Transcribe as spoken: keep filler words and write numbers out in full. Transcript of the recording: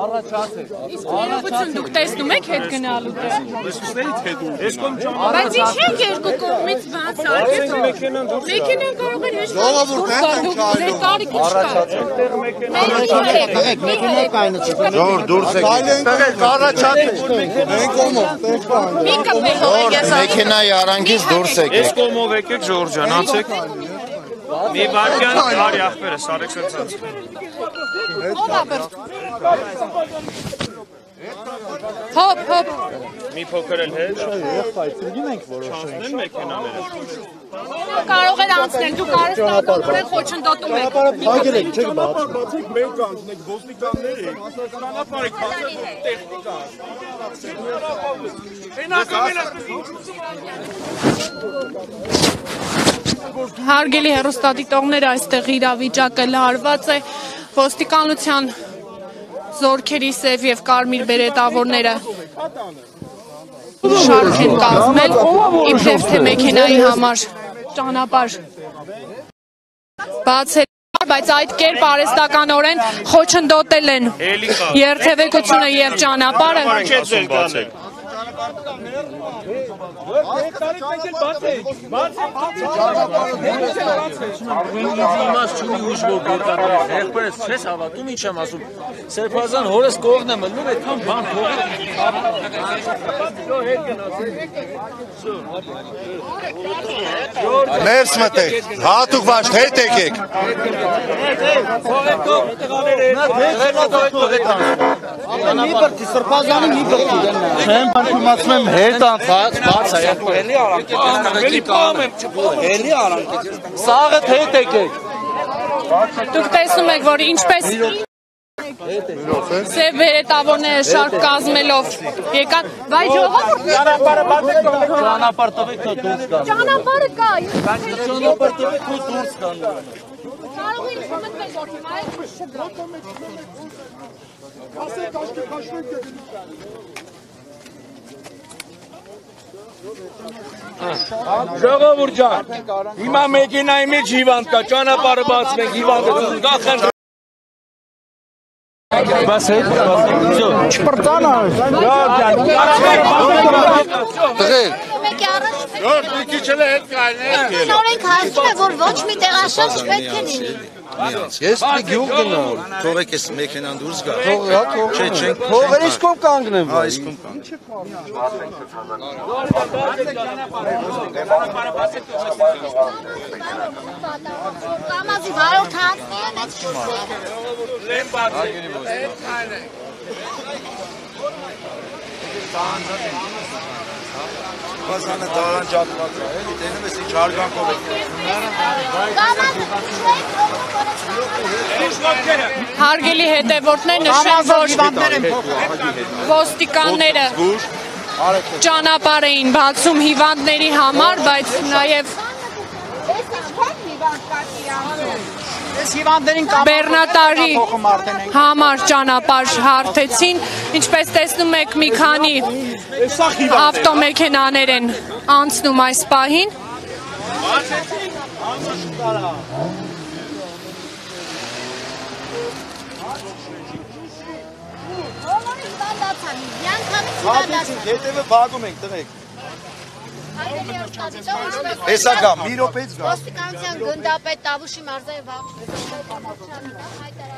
Առողջացեք։ Իսկ տեսնում եք հետ գնալու դրա։ Տեսնեիք հետ ու։ Ես կոմ ճամփա։ Բայց ի՞նչ է երկու կողմից բաց արեց։ Մեքենան դուրս։ Մեքենան կարող էր հեշտով Մի բարգան արի ախպերը Սարեքսանցած։ Հոպ հոպ։ Մի փոքր էլ հետ։ Եղբայրցնում ենք որոշենք։ Չանցնեն մեքենաները։ Կարող են անցնել, դու կարես տանողորեն խոչընդոտում եք։ Հանգրեք, չեք բացեք, մենք անցնենք, ոստիկաններ եք, հանրապետք, բացեք տեխնիկա։ Էնակամեն ասես ինչու՞։ Հարգելի հեռուստադիտողներ, այստեղ իրավիճակը լարված է, ոստիկանության զորքերի սև և կարմիր բերետավորները շարք են կազմել, իբրև թե մեքենայի համար ճանապարհ բացել, բայց այդ կերպ արհեստականորեն խոչընդոտել են երթևեկությունը և ճանապարհը։ Mers mete, hatuk baş, hey tekik. Masmem her tan faz faz hayat ko heli aram heli pam heli aram sağa te tek Duk tesnum ek vor inchpes Sev veretavornere shark kazmelov yekan vay jovovort janapar batek janapar tovek to durs kan janapar ka janapar tovek to durs kan Կարող են մտնել որտեղ այլ ասեք աչքի քաշվեք դեպի Ժողովուրդ ջան, հիմա մեքենայի մեջ հիվանդ կա, ճանապարհը բացվենք, հիվանդը կախեն։ Բասեք, բասեք։ Չպրտանա։ Բազանը դարան ճատված է, էլի դենում ես ինչ հարգանքով եք։ Հարգելի հետևորդներ, նշեմ, որ ոստիկանները ճանապարհ էին բացում հիվանդների համար, բայց նաև Բեռնատարի համար ճանապարհ հարթեցին, ինչպես տեսնում եք մի քանի ավտոմեքենաներ են անցնում այս պահին։ Եսա գամ, մի րոպեից գամ։ Ոստիկանության գնդապետ Տավուշի մարզային վաղ։